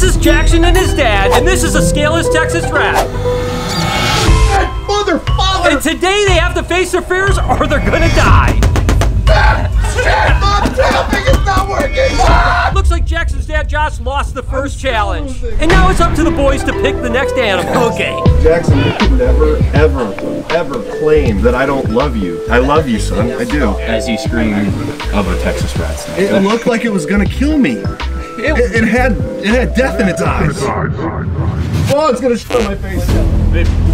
This is Jackson and his dad, and this is a scaleless Texas rat. Motherfucker! And today they have to face their fears or they're gonna die. Mom, helping is not working! Looks like Jackson's dad, Josh, lost the first challenge. And now it's up to the boys to pick the next animal. Okay. Jackson, you can never, ever claim that I don't love you. I love you, son. I do. As he screamed of a Texas rat snake. It looked like it was gonna kill me. It had death in its eyes. Oh, it's gonna shit on my face.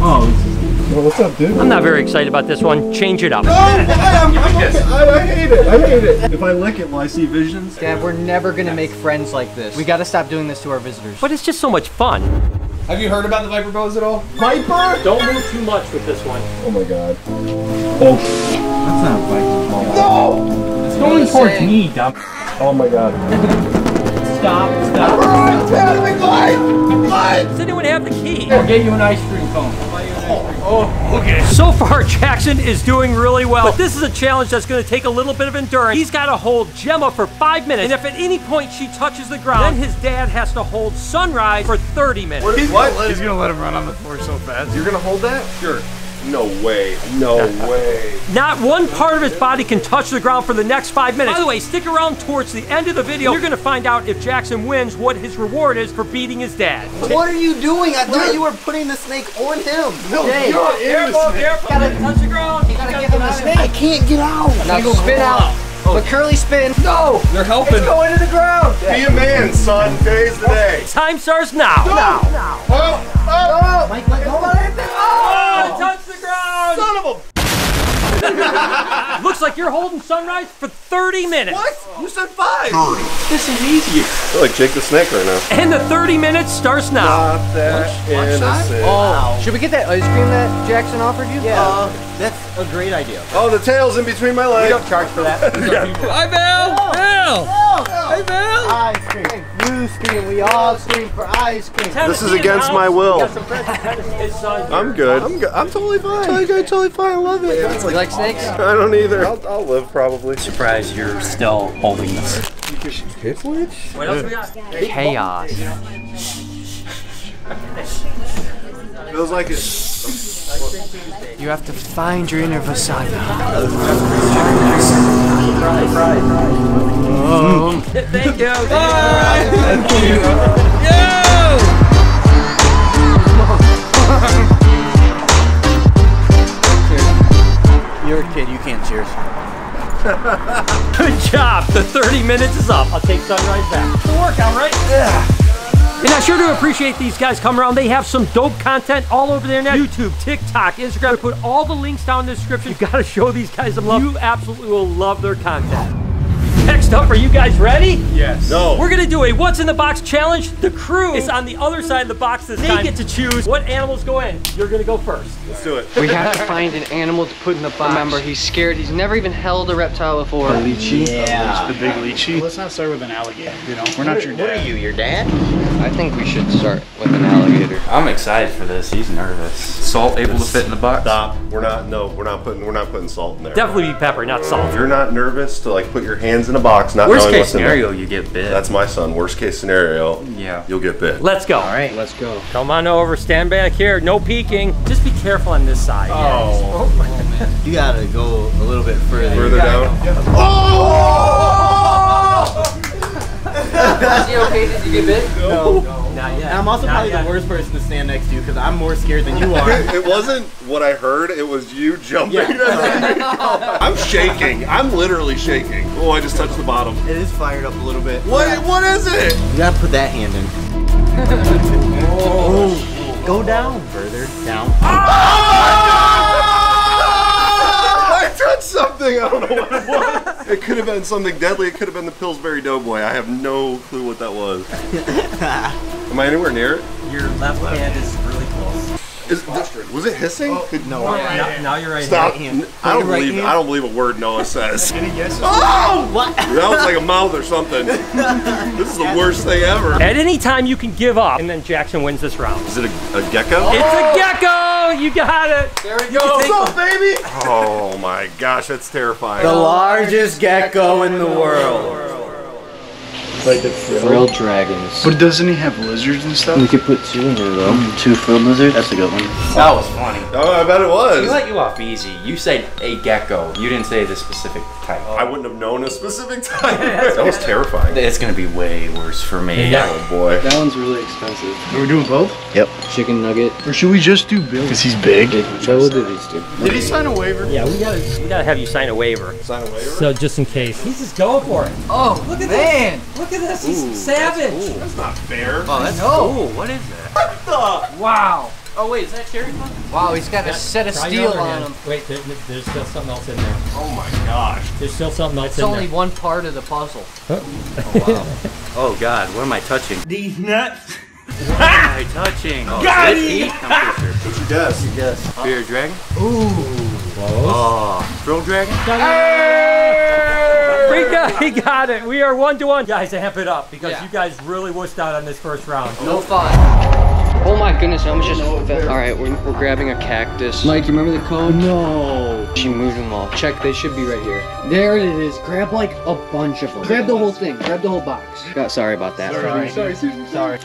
Oh. Well, what's up, dude? I'm not very excited about this one. Change it up. No, I'm okay. I hate it. I hate it. If I lick it, will I see visions? Dad, we're never going to make friends like this. We got to stop doing this to our visitors. But it's just so much fun. Have you heard about the Viper bows at all? Viper? Don't move too much with this one. Oh, my God. Oh, that's not a Viper ball. No! It's going towards me, dumb. Oh, my God. Stop. Does anyone have the key? I'll get you an ice cream cone. Oh, okay. So far, Jackson is doing really well, but this is a challenge that's gonna take a little bit of endurance. He's gotta hold Gemma for 5 minutes, and if at any point she touches the ground, then his dad has to hold Sunrise for 30 minutes. What? He's gonna let him run on the floor so fast. You're gonna hold that? Sure. No way, no way. Not one part of his body can touch the ground for the next 5 minutes. By the way, stick around towards the end of the video. You're gonna find out if Jackson wins what his reward is for beating his dad. What are you doing? I thought you were putting the snake on him. No, Jay, you're careful, careful. Gotta touch the ground. You gotta get him the snake. I can't get out. Now go spin out. But Curly spin. No! They're helping. It's going to the ground. Be a man, son. Today's the day. Time starts now. Now. Oh! Mike, let go. Oh! Touch the ground! Son of a... Looks like you're holding Sunrise for 30 minutes. What? You said 5. This is easier. I feel like Jake the Snake right now. And the 30 minutes starts now. Not that innocent. Oh. Should we get that ice cream that Jackson offered you? Yeah. That's a great idea. Oh, the tail's in between my legs. We don't charge for that. Hi, Bill. Bill. Hey, Bill. Ice cream. You scream. We all scream for ice cream. This is against my will. I'm good. I'm totally fine. Totally fine. I love it. Yeah, you like snakes? I don't either. I'll live probably. Surprised you're still holding this. What else we got? Chaos. Feels like it. You have to find your inner Versailles. Oh. Thank you. Bye. Thank you. Yo! You're a kid. You can't cheers. Good job. The 30 minutes is up. I'll take Sunrise back. Good workout, right? Yeah. And I sure do appreciate these guys coming around. They have some dope content all over their net. YouTube, TikTok, Instagram. I put all the links down in the description. You gotta show these guys some love. You absolutely will love their content. Next up, are you guys ready? Yes. No. We're gonna do a what's in the box challenge. The crew is on the other side of the box this time. They get to choose what animals go in. You're gonna go first. Let's do it. We have to find an animal to put in the box. Remember, he's scared. He's never even held a reptile before. The lychee. Yeah. The big lychee. Let's not start with an alligator. You know, we're not your dad. What are you, your dad? I think we should start with an alligator. I'm excited for this. He's nervous. Salt able to fit in the box? Stop. We're not. No, we're not putting salt in there. Definitely be pepper, not salt. You're not nervous to like put your hands in a box. Not worst case scenario, you get bit. That's my son. Worst case scenario, yeah, you'll get bit. Let's go. All right, let's go. Come on over. Stand back here. No peeking. Just be careful on this side. Oh, yeah, oh man. You gotta go a little bit further. Further down. Go. Oh! Is he okay? Did you get bit? No. Not yet. And I'm also probably the worst person to stand next to you because I'm more scared than you are. It wasn't what I heard. It was you jumping. Yeah. I'm shaking. I'm literally shaking. Oh, I just touched the bottom. It is fired up a little bit. What is it? You got to put that hand in. Oh, go down further. Down. Oh, I touched something. I don't know what it was. It could have been something deadly. It could have been the Pillsbury Doughboy. I have no clue what that was. Am I anywhere near it? Your left hand is really close. Was it hissing? Oh, no. Now you're right. Stop. Hand. I don't believe a word Noah says. Any guesses? Oh! What? That was like a mouth or something. This is the worst thing ever. At any time you can give up, and then Jackson wins this round. Is it a gecko? Oh! It's a gecko! You got it. There we go. What's up, baby? Oh my gosh, that's terrifying. The largest gecko in the world. like the frill dragons. But doesn't he have lizards and stuff? We could put two in there though. Mm. Two frilled lizards? That's a good one. That was funny. Oh, I bet it was. We let you off easy. You said a gecko. You didn't say the specific type. I wouldn't have known a specific type. That was terrifying. It's gonna be way worse for me. Yeah. Oh boy. That one's really expensive. Are we doing both? Yep. Chicken nugget. Or should we just do Bill? Because he's big. Bill did these two. Did he sign a waiver? Yeah, we gotta have you sign a waiver. Sign a waiver? So just in case. He's just going for it. Oh, look at this. Look at this. He's savage. That's, that's not fair. Oh, that's cool. What is that? What the? Wow. Oh, wait, is that cherry pie? Wow, he's got a set of steel on him. Wait, there's still something else in there. Oh my gosh. There's still something else in there. It's only one part of the puzzle. Huh? Oh, wow. Oh, God, what am I touching? These nuts. What am I touching? Oh, got it! What's your guess? Spear dragon? Ooh. Close. Oh. Thrill dragon? He got it. We are 1-1. Guys, amp it up because you guys really wussed out on this first round. No fun. Oh my goodness, I was just... Alright, we're grabbing a cactus. Mike, you remember the code? No. She moved them all. Check, they should be right here. There it is. Grab like a bunch of them. Grab the whole thing. Grab the whole box. God, sorry about that. Sorry.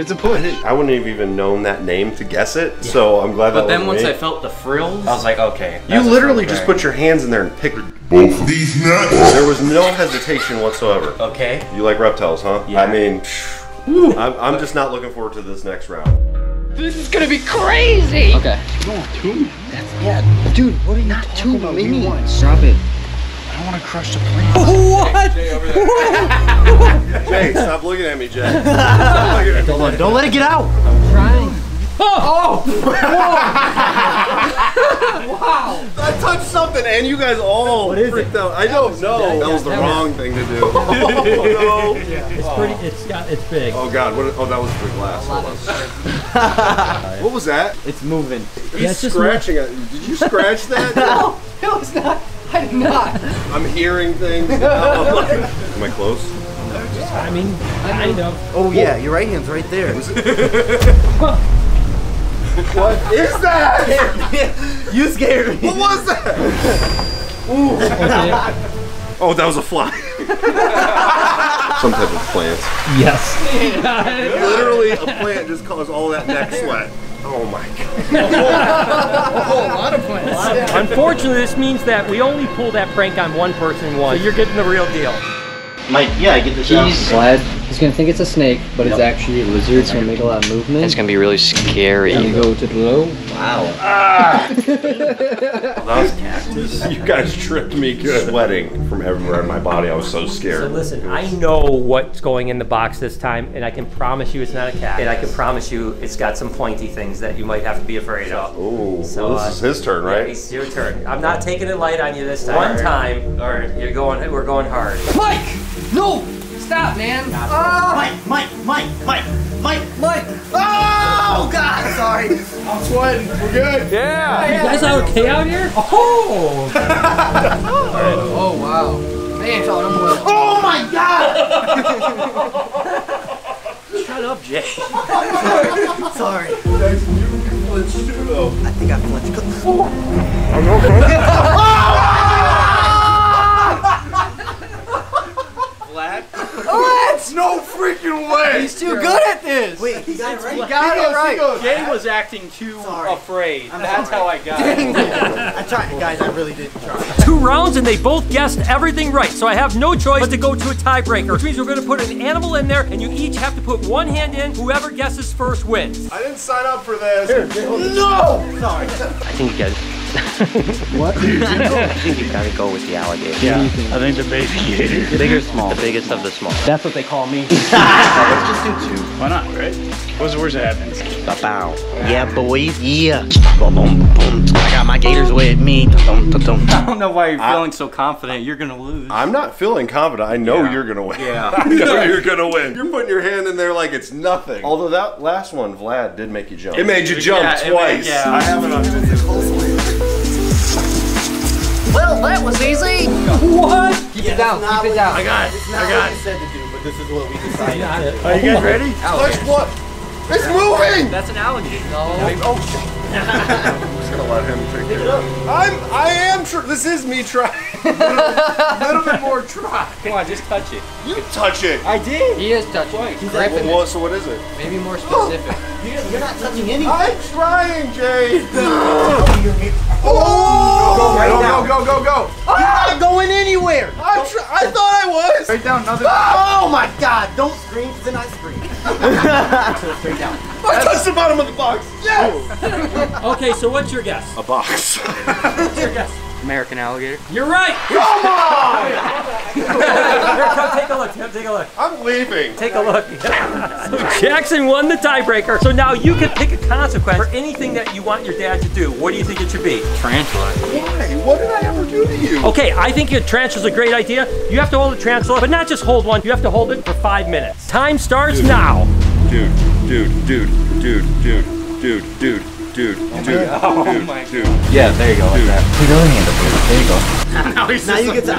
It's a push. I wouldn't have even known that name to guess it, so I'm glad that But then once I felt the frills, I was like, okay. You literally just put your hands in there and picked both of these nuts. There was no hesitation whatsoever. Okay. You like reptiles, huh? Yeah. I mean, I'm just not looking forward to this next round. This is gonna be crazy! Okay. You don't want two? Yeah. Dude, what are you talking about? Maybe one. Stop it. I don't want to crush the plane. What? Jay, over there. Jay, stop looking at me, Jay. Don't let it get out. I'm trying. Oh! Whoa. Wow! I touched something and you guys all freaked out. I don't know. That was the wrong thing to do. Oh no! Yeah. It's pretty. It's big. Oh god! What? Oh, that was the glass. What was that? It's moving. He's scratching it. Did you scratch that? No, it was not. I did not. I'm hearing things. Am I close? I mean, kind of. Oh yeah, your right hand's right there. What is that? You scared me. What was that? Ooh. Okay. Oh, that was a fly. Some type of plant. Yes. Literally, a plant just caused all that neck sweat. Oh my god. A whole lot of plants. Unfortunately, this means that we only pull that prank on one person once. So you're getting the real deal. Mike, yeah, I get this out. Vlad, he's gonna think it's a snake, but it's actually a lizard. It's gonna make a lot of movement. It's gonna be really scary. You go to the low. Wow. Ah! You guys tripped me good. Sweating from everywhere in my body. I was so scared. So listen, I know what's going in the box this time, and I can promise you it's not a cat. And I can promise you it's got some pointy things that you might have to be afraid of. Ooh. So well, this is his turn, right? Yeah, it's your turn. I'm not taking it light on you this time. One time. All right. You're going. We're going hard. Mike. No! Stop, man! Mike! Oh, God! Sorry. I'm sweating. We're good. Yeah! You guys are okay out here? Oh! Oh, wow. Man, oh, my God! Shut up, Jay. Sorry. I think I flinched. I'm okay. Oh! That's no freaking way! He's too good at this! Wait, he got it right. He got it right. Jay was acting too afraid. That's how I got it. I tried, guys, I really did try. 2 rounds and they both guessed everything right, so I have no choice but to go to a tiebreaker, which means we're gonna put an animal in there and you each have to put one hand in. Whoever guesses first wins. I didn't sign up for this. Here, no! Sorry. I think you guys... What? I think you gotta go with the alligator. Yeah, I think the baby. Big or small? The biggest of the small. That's what they call me. Let's just do 2. Why not, right? What's the worst that happens? Ba-bow. Yeah, boys. Yeah. I got my gators with me. I don't know why you're feeling so confident. You're gonna lose. I'm not feeling confident. I know you're gonna win. Yeah. I know you're gonna win. You're putting your hand in there like it's nothing. Although that last one, Vlad, did make you jump. It made you jump twice. Yeah, I have it on video. Well, that was easy. What? Keep it down. I got it. It's not what we said to do, but this is what we decided to do. Are you guys ready? Let's look. It's moving. That's an alligator. No. Oh, shit. I'm just gonna let him take it. I am this is me trying. a little bit more try. Come on, just touch it. You touch it. I did. He is touching it. He's gripping it. So what is it? Maybe more specific. You're not touching anything. I'm trying, Jay. Oh! Go, go, go. You're not going anywhere. I thought I was. Straight down, nothing. Oh my God, don't scream, because then I scream. So straight down. I touched the bottom of the box. Yes! Okay, so what's your guess? A box. What's your guess? American alligator. You're right! Come on! Here, come take a look, come take a look. I'm leaving. Take a look. So Jackson won the tiebreaker, so now you can pick a consequence for anything that you want your dad to do. What do you think it should be? Tarantula. Why? What did I ever do to you? Okay, I think your tarantula's a great idea. You have to hold a tarantula, but not just hold one, you have to hold it for 5 minutes. Time starts now. Dude. Yeah, there you go. Like that. Put your hand up here. There you go. Now you get to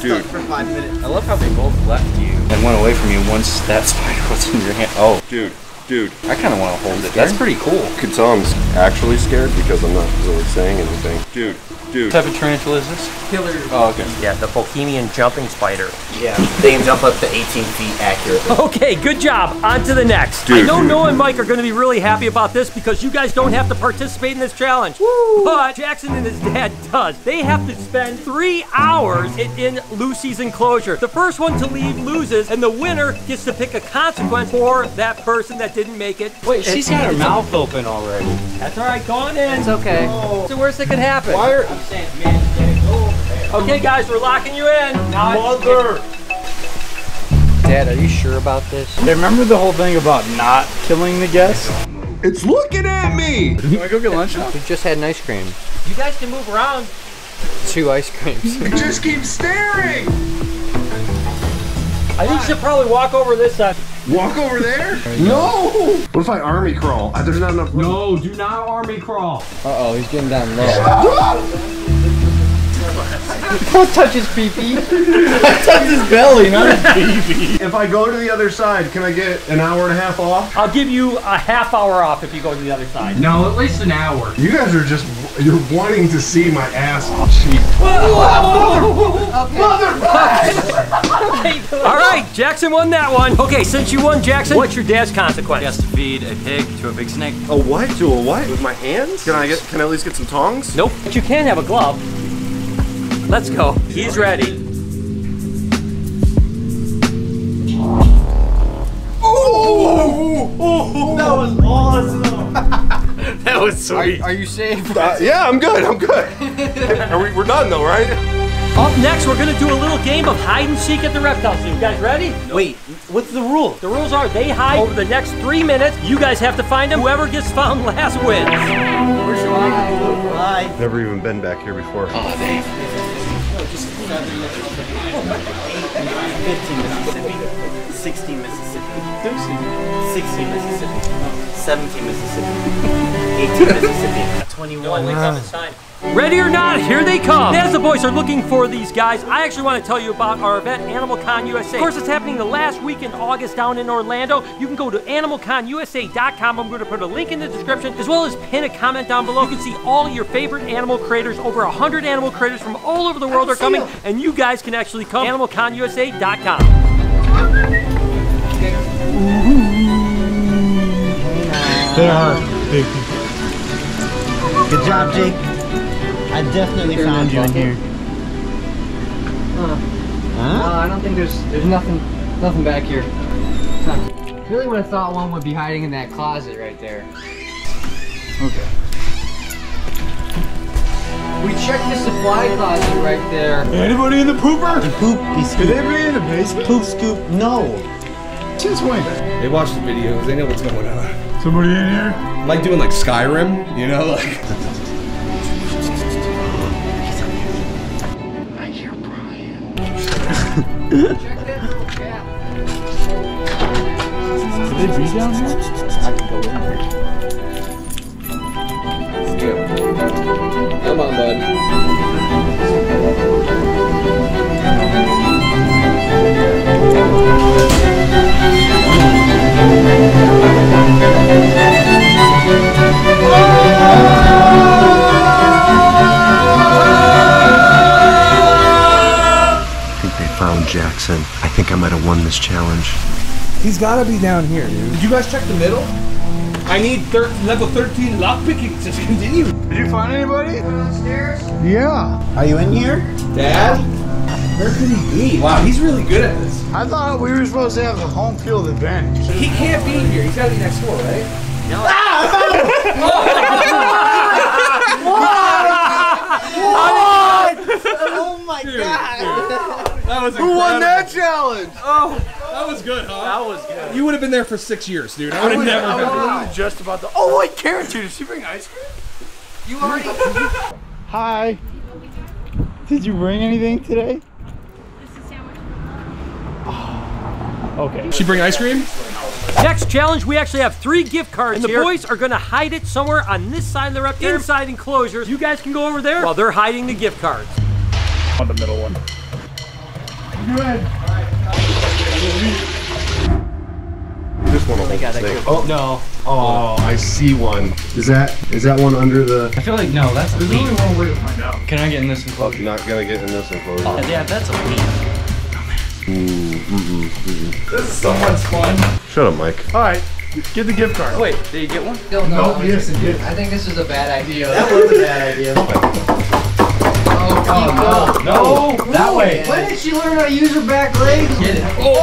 dude for 5 minutes. I love how they both left you and went away from you once that spider was in your hand. Oh, dude. I kind of want to hold it. That's pretty cool. Could tell I'm actually scared because I'm not really saying anything. Dude. What type of tarantula is this? Killer. Oh, okay. Yeah, the Bohemian jumping spider. Yeah, they can jump up to 18 feet accurately. Okay, good job. On to the next. Dude. I know Noah and Mike are going to be really happy about this because you guys don't have to participate in this challenge. Woo. But Jackson and his dad does. They have to spend 3 hours in Lucy's enclosure. The first one to leave loses, and the winner gets to pick a consequence for that person that didn't make it. Wait, she's got her mouth open already. That's all right. Go on in. It's okay. Oh. So worst that could happen. Okay, guys, we're locking you in. Mother! Dad, are you sure about this? Hey, remember the whole thing about not killing the guests? It's looking at me! Can I go get lunch now? We just had an ice cream. You guys can move around. 2 ice creams. You just keep staring! I think you should probably walk over this side. Walk over there? No! What if I army crawl? There's not enough room. No, do not army crawl. Uh-oh, he's getting down low. Don't touch his pee-pee. I touched his belly, not his pee-pee. If I go to the other side, can I get an hour and a half off? I'll give you a half hour off if you go to the other side. No, at least an hour. You guys are just, you're wanting to see my ass cheek. Motherfucker! All right, Jackson won that one. Okay, since you won, Jackson, what's your dad's consequence? He has to feed a pig to a big snake. A what? To a what? With my hands? Can I at least get some tongs? Nope. But you can have a glove. Let's go. He's ready. Oh! That was awesome. That was sweet. Are you safe? Yeah, I'm good. I'm good. We're done though, right? Up next, we're gonna do a little game of hide and seek at the reptile zoo. You guys ready? Wait. What's the rule? The rules are they hide over the next 3 minutes. You guys have to find them. Whoever gets found last wins. Where's your eye? I've never even been back here before. Oh, Dave. 15 Mississippi, 16 Mississippi, 16 Mississippi, 17 Mississippi, 18 Mississippi, 21. Ready or not, here they come. As the boys are looking for these guys, I actually want to tell you about our event, AnimalCon USA. Of course, it's happening the last week in August down in Orlando. You can go to AnimalConUSA.com. I'm going to put a link in the description, as well as pin a comment down below. You can see all your favorite animal creators. Over 100 animal creators from all over the world are coming, and you guys can actually come. AnimalConUSA.com. They are big people. Good job, Jake. I definitely found you in here. Huh? I don't think there's nothing back here. Really would have thought one would be hiding in that closet right there. Okay. We checked the supply closet right there. Anybody in the pooper? The poop. Could anybody in the basement? Poop scoop. No. Just wait. They watch the videos. They know what's going on. Somebody in here? Like doing like Skyrim, you know, like. Check that little gap. Could they be down here? I can go in there. Let's do it. Come on, bud. Oh! Jackson, I think I might have won this challenge. He's gotta be down here, dude. Did you guys check the middle? I need level 13 lockpicking to continue. Did you find anybody? Downstairs? Yeah. Are you in here? Dad? Where could he be? Wow, he's really good at this. I thought we were supposed to have the home field advantage. He can't be here. He's gotta be next door, right? No. Ah! What? What? Oh my dude, God. Dude. That was incredible. Who won that challenge? Oh. That was good, huh? That was good. You would have been there for 6 years, dude. I would have never been there. I was just about to. Oh, wait, Karen, dude, did she bring ice cream? You already. Hi. Did you bring anything today? Just a sandwich. Oh, okay. She bring ice cream? Next challenge, we actually have 3 gift cards here. And the boys are gonna hide it somewhere on this side. They're up there inside enclosures. You guys can go over there while they're hiding the gift cards. On the middle one. Good. This one almost slipped. Oh no! Oh, I see one. Is that one under the? I feel like no. That's a leaf. There's only one way to find out. Can I get in this enclosure? You're not gonna get in this enclosure. Oh, yeah, that's a leaf. This is so much fun. Shut up, Mike. All right, get the gift card. Oh, wait, did you get one? No, no. Yes, it did. I think this is a bad idea. That was a bad idea. Oh, no. No! That way! When did she learn how to use her back legs? Get it. Oh!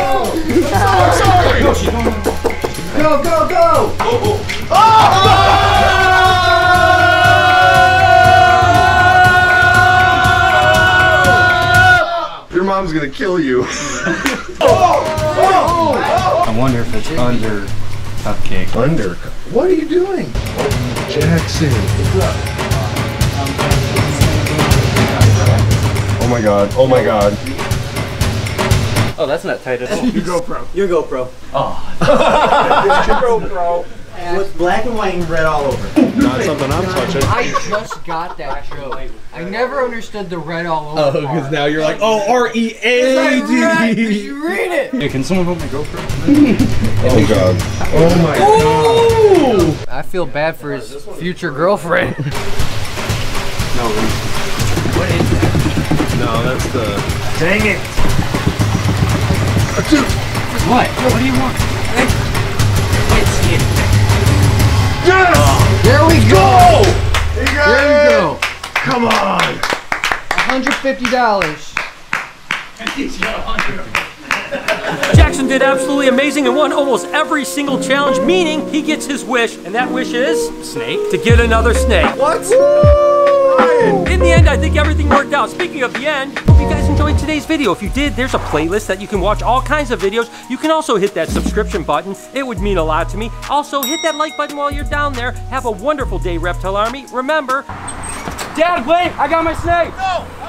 Oh! I'm sorry! Go, go, go! Oh! Oh! Oh! Oh! Your mom's gonna kill you. Oh! Oh! Oh! I wonder if it's under cupcake. Under? What are you doing? Jackson. What's up? Oh my God, oh my God. Oh, that's not tight at all. Your GoPro. Your GoPro. Oh. Your GoPro. With black and white and red all over. Not something I'm touching. I just got that joke. I never understood the red all over. Oh, because now you're like, oh, R-E-A-D. You read it. Hey, can someone hold my GoPro? Oh God. Oh my God. I feel bad for his future girlfriend. No, what is that? No, that's the... Dang it! What? What do you want? It's it. Yes! There we go! There we go! Come on! $150. I think you got $100. Jackson did absolutely amazing and won almost every single challenge, meaning he gets his wish, and that wish is... Snake. To get another snake. What? Woo! In the end, I think everything worked out. Speaking of the end, hope you guys enjoyed today's video. If you did, there's a playlist that you can watch all kinds of videos. You can also hit that subscription button. It would mean a lot to me. Also, hit that like button while you're down there. Have a wonderful day, Reptile Army. Remember, Dad, wait, I got my snake. No.